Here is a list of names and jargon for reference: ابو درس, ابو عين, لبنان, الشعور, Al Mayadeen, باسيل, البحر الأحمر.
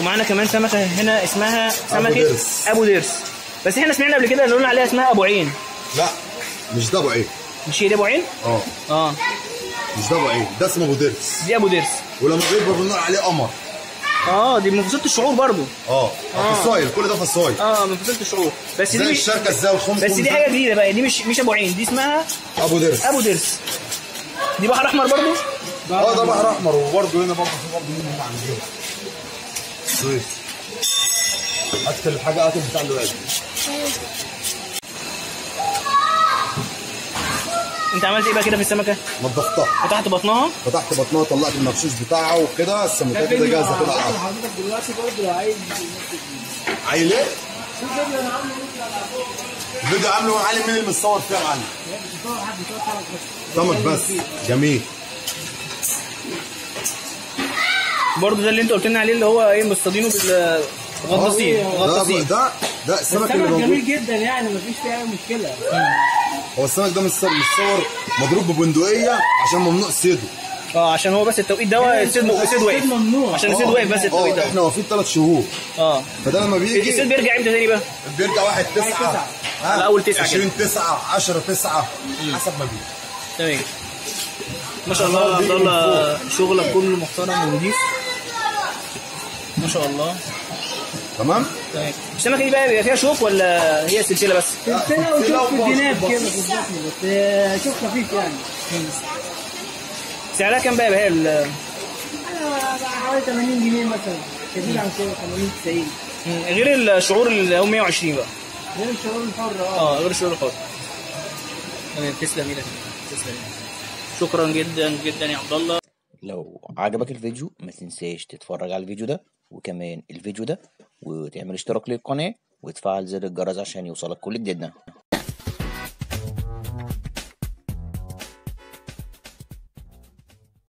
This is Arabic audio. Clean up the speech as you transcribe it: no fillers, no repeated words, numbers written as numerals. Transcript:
ومعانا كمان سمكه هنا اسمها سمكه ابو درس. بس احنا سمعنا قبل كده قلنا عليها اسمها ابو عين. لا مش ده ابو عين. مش هي دي ابو عين؟ اه مش ده ابو عين، ده اسمه ابو درس. دي ابو درس. ولما بيكبر بنقول عليه قمر. دي من فصيله الشعور برضه. فصايل، كل ده فصايل. من فصيله الشعور. بس دي الشركه ازاي والخمس. بس دي حاجه جديده بقى، دي مش ابو عين، دي اسمها ابو درس. ابو درس. دي بحر احمر برضه؟ ده بحر احمر، وبرضه هنا برضه في برضه منهم عندنا. كويس. اكتر حاجه اكتر بتاع الواد. انت عملت ايه بقى كده في السمكه؟ نضفتها، فتحت بطنها وطلعت المغشوش بتاعها وكده، السمكه كده جاهزه كده. حضرتك دلوقتي برضه عايل ايه؟ الفيديو عامله معلم، مين اللي متصور فيه يا معلم؟ سمك بس. جميل. برضه ده اللي انت قلت لنا عليه اللي هو ايه، مصطادينه بالغطاسين. ده السمك اللي موجود. جميل جدا يعني، مفيش فيه اي مشكله. هو السمك ده متصور مضروب ببندقيه عشان ممنوع صيده. عشان هو بس التوقيت ده صيد واقف، عشان الصيد واقف بس التوقيت ده. احنا واقفين 3 شهور. فده لما بيجي الصيد بيرجع امتى تاني بقى؟ بيرجع 1/9 على اول 9 كده، 20/9 10/9 حسب ما بيجي. تمام. ما شاء الله يا عبد الله، شغلك كله محترم ونضيف ما شاء الله. تمام؟ طيب السمكه دي بقى بيبقى فيها شوك ولا هي سلسله بس؟ سلسله وشوك الجناب كده بس، شوك خفيف يعني. سعرها كام بقى يا بهاء؟ حوالي 80 جنيه مثلا، كبير عن كده 80 90. غير الشعور اللي هو 120 بقى. غير الشعور الحر. غير الشعور الحر. تمام. تسلم ايدك، تسلم. شكرا جدا جدا يا عبد الله. لو عجبك الفيديو ما تنساش تتفرج على الفيديو ده وكمان الفيديو ده، وتعمل اشتراك للقناة وتفعل زر الجرس عشان يوصلك كل جديدنا.